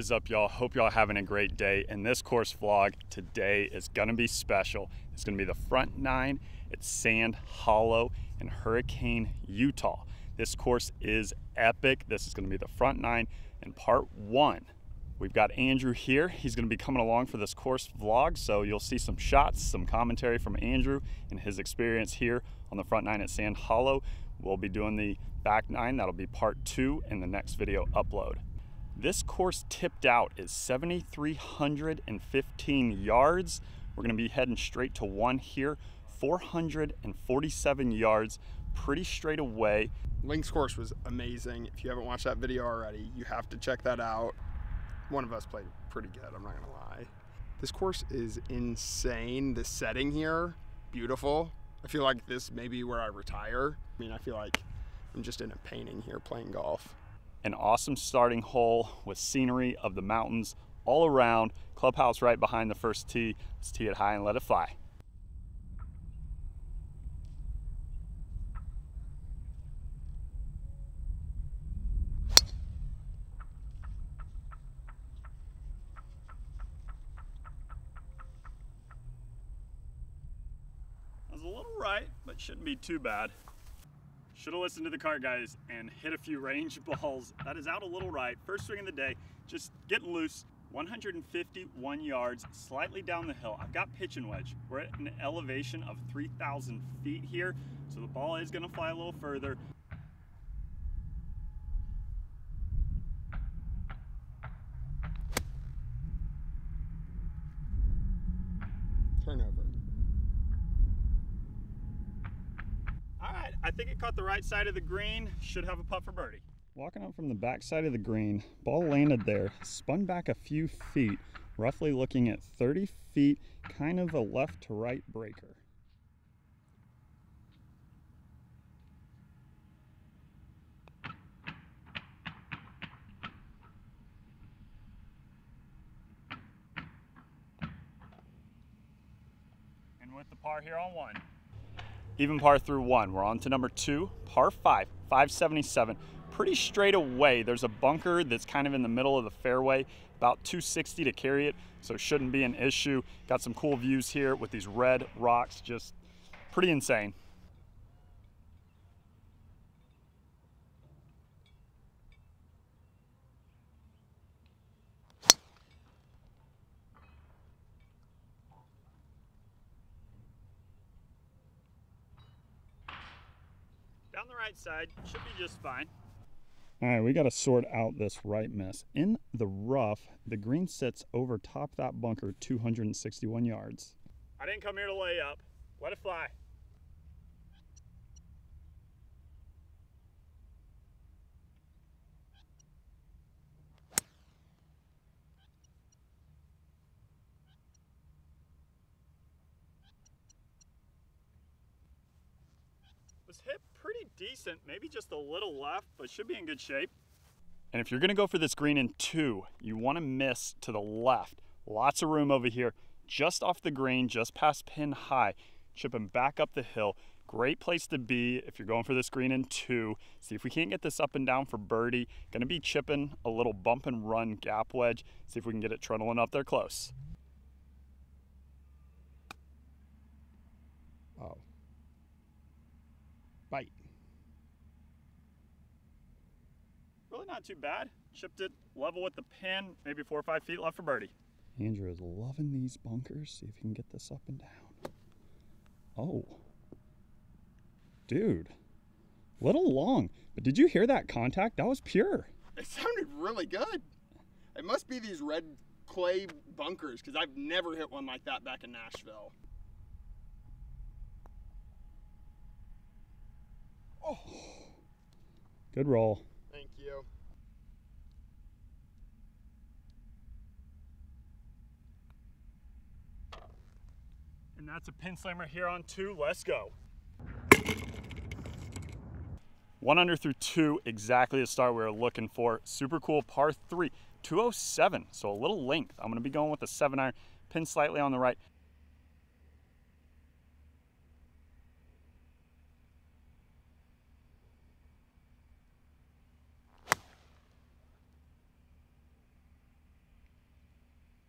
is up, y'all? Hope y'all having a great day. In this course vlog today is gonna be special. It's gonna be the front nine at Sand Hollow in Hurricane, Utah. This course is epic. This is gonna be the front nine in part one. We've got Andrew here. He's gonna be coming along for this course vlog, so you'll see some shots, some commentary from Andrew and his experience here on the front nine at Sand Hollow. We'll be doing the back nine. That'll be part two in the next video upload. This course tipped out is 7,315 yards. We're gonna be heading straight to one here, 447 yards, pretty straight away. Link's course was amazing. If you haven't watched that video already, you have to check that out. One of us played pretty good, I'm not gonna lie. This course is insane. The setting here, beautiful. I feel like this may be where I retire. I mean, I feel like I'm just in a painting here playing golf. An awesome starting hole with scenery of the mountains all around. Clubhouse right behind the first tee. Let's tee it high and let it fly. I was a little right, but shouldn't be too bad. Should have listened to the cart guys and hit a few range balls. That is out a little right. First swing of the day, just getting loose. 151 yards, slightly down the hill. I've got pitch and wedge. We're at an elevation of 3,000 feet here, so the ball is gonna fly a little further. Turnover. I think it caught the right side of the green. Should have a putt for birdie. Walking up from the back side of the green, ball landed there, spun back a few feet, roughly looking at 30 feet, kind of a left to right breaker. And with the par here on one. Even par through one. We're on to number two, par five, 577. Pretty straight away. There's a bunker that's kind of in the middle of the fairway, about 260 to carry it, so shouldn't be an issue. Got some cool views here with these red rocks, just pretty insane. Down the right side, should be just fine. All right, we got to sort out this right miss. In the rough, the green sits over top that bunker 261 yards. I didn't come here to lay up. Let it fly. Was hit pretty decent, maybe just a little left, but should be in good shape. And if you're gonna go for this green in two, you wanna miss to the left. Lots of room over here, just off the green, just past pin high, chipping back up the hill. Great place to be if you're going for this green in two. See if we can't get this up and down for birdie. Gonna be chipping a little bump and run gap wedge. See if we can get it trundling up there close. Oh. Bite. Really not too bad. Chipped it level with the pin, maybe 4 or 5 feet left for birdie. Andrew is loving these bunkers. See if he can get this up and down. Oh. Dude. Little long, but did you hear that contact? That was pure. It sounded really good. It must be these red clay bunkers because I've never hit one like that back in Nashville. Oh, good roll. Thank you. And that's a pin slammer here on two. Let's go. One under through two, exactly the start we were looking for. Super cool par three, 207. So a little length. I'm gonna be going with a 7-iron, pin slightly on the right.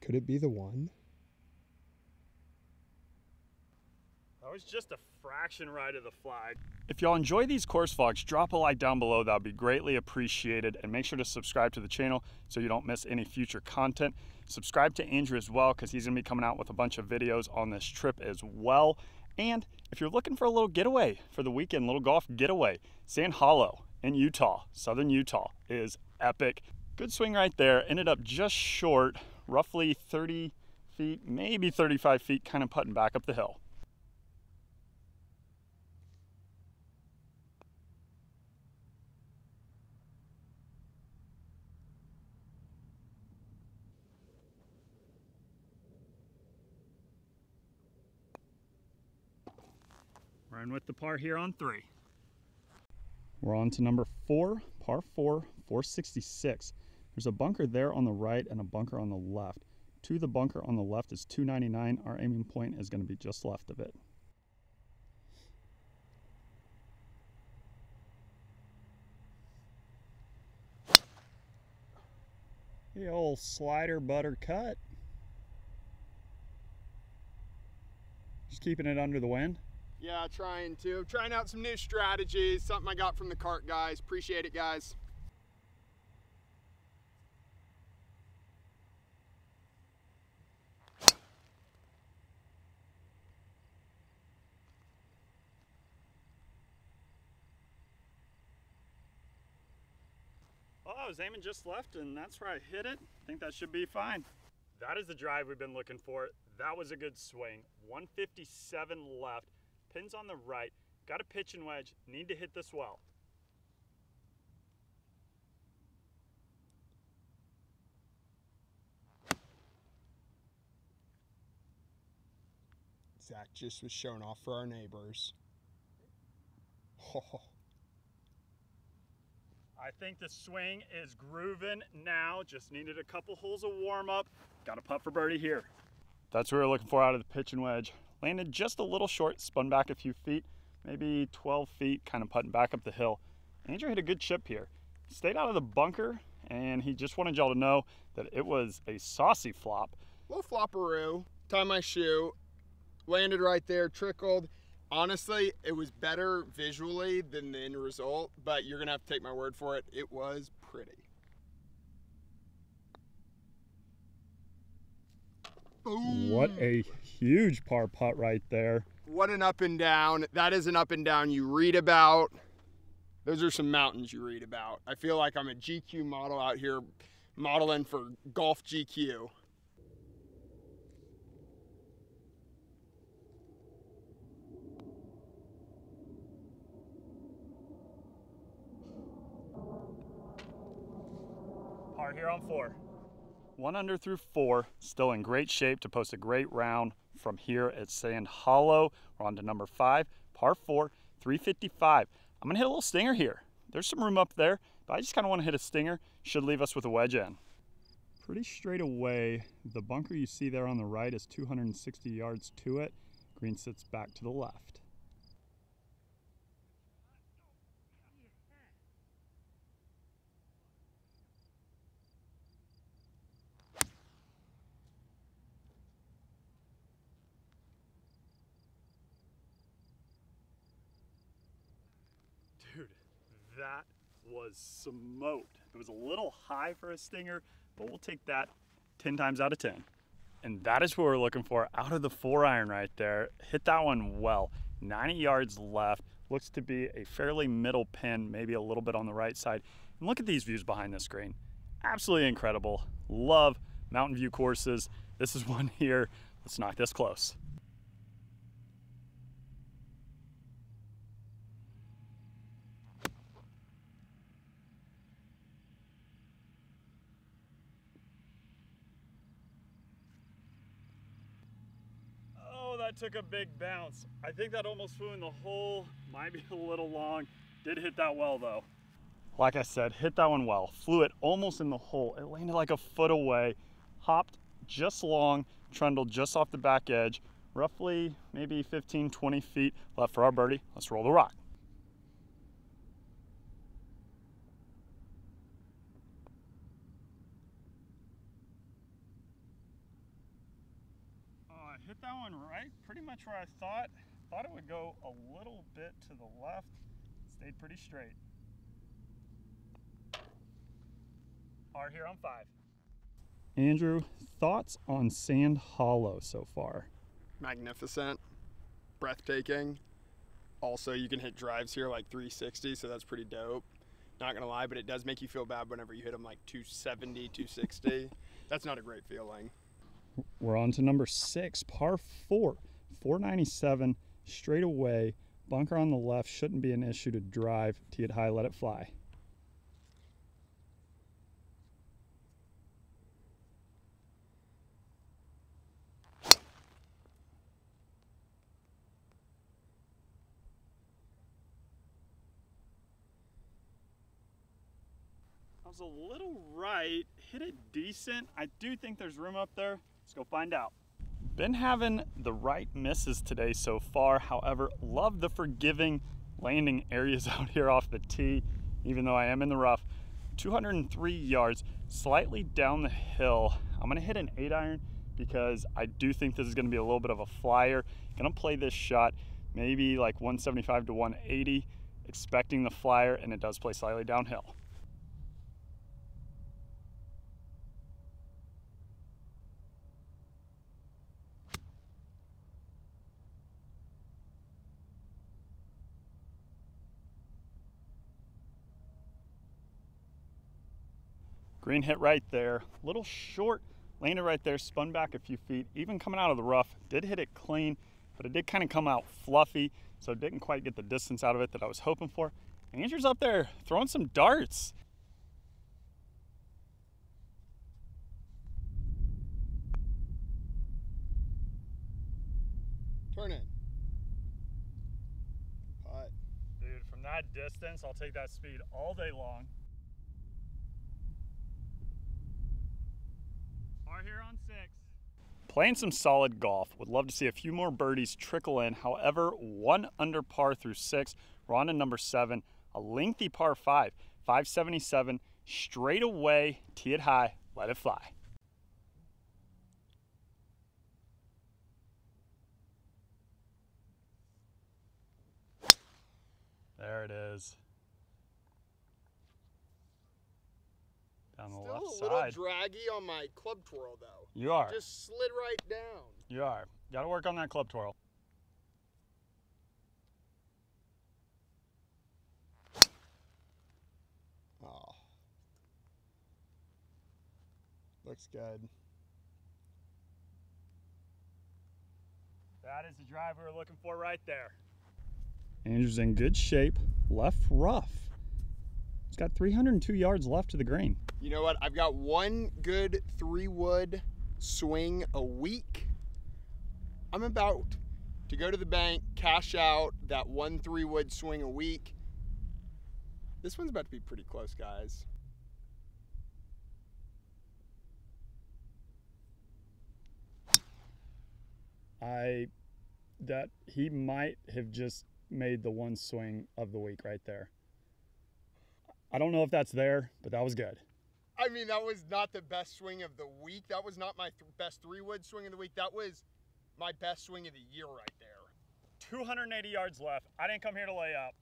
Could it be the one? That was just a fraction ride of the fly. If y'all enjoy these course vlogs, drop a like down below. That would be greatly appreciated. And make sure to subscribe to the channel so you don't miss any future content. Subscribe to Andrew as well, because he's going to be coming out with a bunch of videos on this trip as well. And if you're looking for a little getaway for the weekend, little golf getaway, Sand Hollow in Utah, southern Utah, is epic. Good swing right there. Ended up just short, roughly 30 feet, maybe 35 feet, kind of putting back up the hill. We're in with the par here on 3. We're on to number 4, par 4, 466. There's a bunker there on the right and a bunker on the left. To the bunker on the left is 299. Our aiming point is going to be just left of it. The old slider butter cut. Just keeping it under the wind. Yeah, trying out some new strategies, something I got from the cart guys. Appreciate it, guys. Well, I was aiming just left, and that's where I hit it. I think that should be fine. That is the drive we've been looking for. That was a good swing. 157 left. Pins on the right, got a pitch and wedge, need to hit this well. Zach just was showing off for our neighbors. Oh. I think the swing is grooving now, just needed a couple holes of warm up. Got a putt for birdie here. That's what we were looking for out of the pitch and wedge. Landed just a little short, spun back a few feet, maybe 12 feet, kind of putting back up the hill. Andrew hit a good chip here. Stayed out of the bunker, and he just wanted y'all to know that it was a saucy flop. Little flopperoo, tied my shoe, landed right there, trickled. Honestly, it was better visually than the end result, but you're gonna have to take my word for it. It was pretty. Boom. What a huge par putt right there. What an up and down. That is an up and down you read about. Those are some mountains you read about. I feel like I'm a GQ model out here modeling for Golf GQ. Par here on 4. One under through 4, still in great shape to post a great round from here at Sand Hollow. We're on to number 5, par 4, 355. I'm going to hit a little stinger here. There's some room up there, but I just kind of want to hit a stinger. Should leave us with a wedge in. Pretty straight away. The bunker you see there on the right is 260 yards to it. Green sits back to the left. That was smoked. It was a little high for a stinger, but we'll take that 10 times out of 10. And that is what we're looking for out of the 4-iron right there. Hit that one well. 90 yards left. Looks to be a fairly middle pin, maybe a little bit on the right side. And look at these views behind this green. Absolutely incredible. Love mountain view courses. This is one here. Let's knock this close. Took a big bounce. I think that almost flew in the hole. Might be a little long. Did hit that well though. Like I said, hit that one well. Flew it almost in the hole. It landed like a foot away. Hopped just long. Trundled just off the back edge. Roughly maybe 15, 20 feet left for our birdie. Let's roll the rock. going right pretty much where I thought it would go, a little bit to the left. It stayed pretty straight. Are here on 5. Andrew, thoughts on Sand Hollow so far? Magnificent, breathtaking. Also, you can hit drives here like 360, so that's pretty dope. Not gonna lie, but it does make you feel bad whenever you hit them like 270, 260. That's not a great feeling. We're on to number 6, par 4, 497, straight away. Bunker on the left, shouldn't be an issue to drive. Tee it high, let it fly. I was a little right, hit it decent. I do think there's room up there. Let's go find out. Been having the right misses today so far. However, love the forgiving landing areas out here off the tee, even though I am in the rough. 203 yards, slightly down the hill. I'm gonna hit an 8-iron because I do think this is gonna be a little bit of a flyer. Gonna play this shot maybe like 175 to 180, expecting the flyer, and it does play slightly downhill. Green hit right there, little short, landed right there, spun back a few feet. Even coming out of the rough, did hit it clean, but it did kind of come out fluffy, so didn't quite get the distance out of it that I was hoping for. And Andrew's up there throwing some darts. Turn in. Putt. Dude, from that distance, I'll take that speed all day long. Are here on 6. Playing some solid golf. Would love to see a few more birdies trickle in. However, 1 under par through 6. We're on to number 7. A lengthy par 5. 577. Straight away. Tee it high. Let it fly. There it is. On the left side. Still a little draggy on my club twirl though. You are. Just slid right down. You are. Got to work on that club twirl. Oh. Looks good. That is the drive we were looking for right there. Andrew's in good shape. Left rough. It's got 302 yards left to the green. You know what? I've got one good 3-wood swing a week. I'm about to go to the bank, cash out that one 3-wood swing a week. This one's about to be pretty close, guys. He might have just made the one swing of the week right there. I don't know if that's there, but that was good. I mean, that was not the best swing of the week. That was not my best 3-wood swing of the week. That was my best swing of the year right there. 280 yards left. I didn't come here to lay up.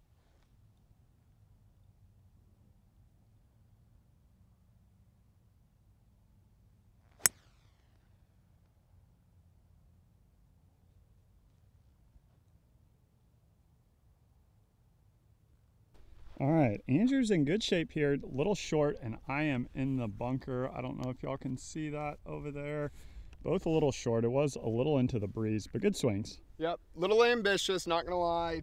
All right, Andrew's in good shape here, a little short, and I am in the bunker. I don't know if y'all can see that over there. Both a little short. It was a little into the breeze, but good swings. Yep, little ambitious, not gonna lie.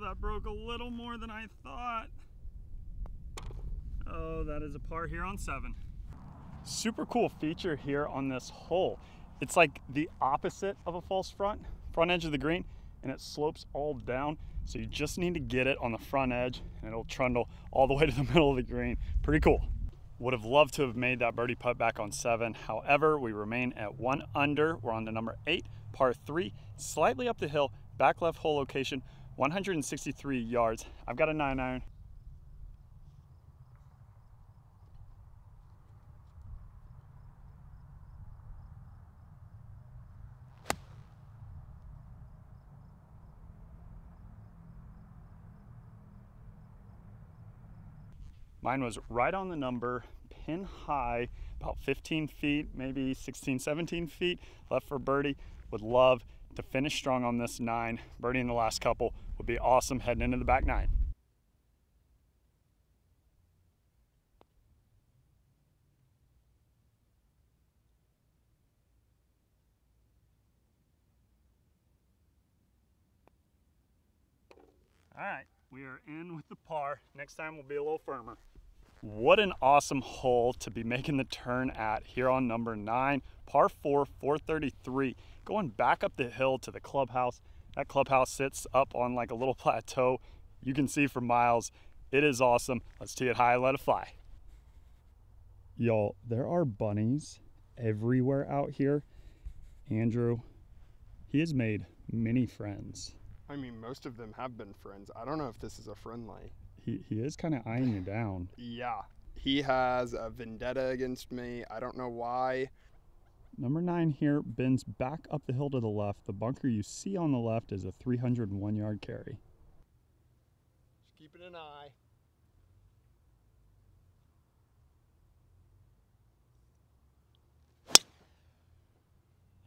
That broke a little more than I thought. Oh, that is a par here on 7. Super cool feature here on this hole. It's like the opposite of a false front edge of the green, and it slopes all down. So you just need to get it on the front edge, and it'll trundle all the way to the middle of the green. Pretty cool. Would have loved to have made that birdie putt back on 7. However, we remain at 1 under. We're on to number 8, par 3, slightly up the hill, back left hole location, 163 yards. I've got a 9-iron. Mine was right on the number, pin high, about 15 feet, maybe 16, 17 feet, left for birdie. Would love to finish strong on this 9. Birdie in the last couple would be awesome heading into the back 9. All right, we are in with the par. Next time we'll be a little firmer. What an awesome hole to be making the turn at here on number 9, par 4, 433. Going back up the hill to the clubhouse. That clubhouse sits up on like a little plateau. You can see for miles. It is awesome. Let's tee it high and let it fly. Y'all, there are bunnies everywhere out here. Andrew, he has made many friends. I mean, most of them have been friends. I don't know if this is a friendly. He is kind of eyeing you down. Yeah, he has a vendetta against me. I don't know why. Number 9 here bends back up the hill to the left. The bunker you see on the left is a 301-yard carry. Just keeping an eye.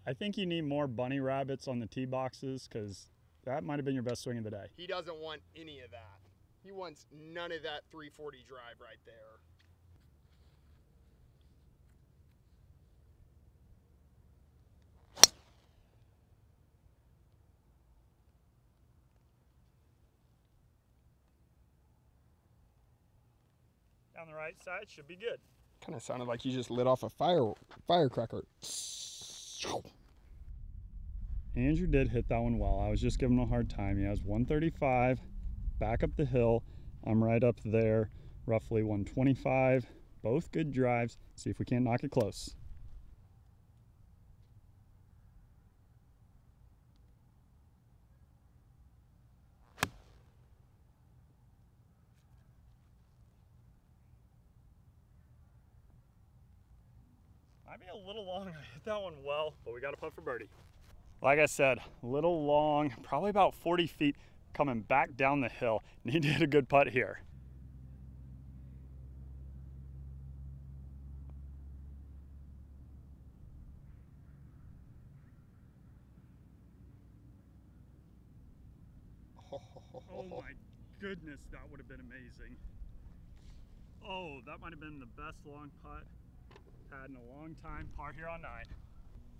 I think you need more bunny rabbits on the tee boxes because that might have been your best swing of the day. He doesn't want any of that. He wants none of that 340 drive right there. Down the right side should be good. Kind of sounded like you just lit off a firecracker. Andrew did hit that one well. I was just giving him a hard time. He has 135, back up the hill. I'm right up there, roughly 125. Both good drives. See if we can't knock it close. Might be a little long. I hit that one well, but we got a putt for birdie. Like I said, a little long, probably about 40 feet coming back down the hill. Need to hit a good putt here. Oh my goodness, that would have been amazing. Oh, that might have been the best long putt I've had in a long time. Par here on 9.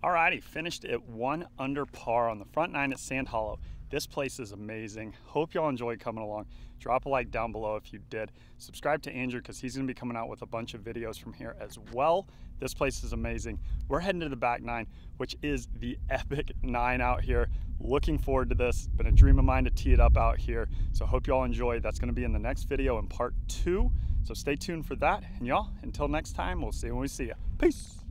Alrighty, finished at 1 under par on the front 9 at Sand Hollow. This place is amazing. Hope y'all enjoyed coming along. Drop a like down below if you did. Subscribe to Andrew because he's gonna be coming out with a bunch of videos from here as well. This place is amazing. We're heading to the back 9, which is the epic 9 out here. Looking forward to this. Been a dream of mine to tee it up out here. So hope y'all enjoy. That's gonna be in the next video in part 2. So stay tuned for that. And y'all, until next time, we'll see you when we see you. Peace.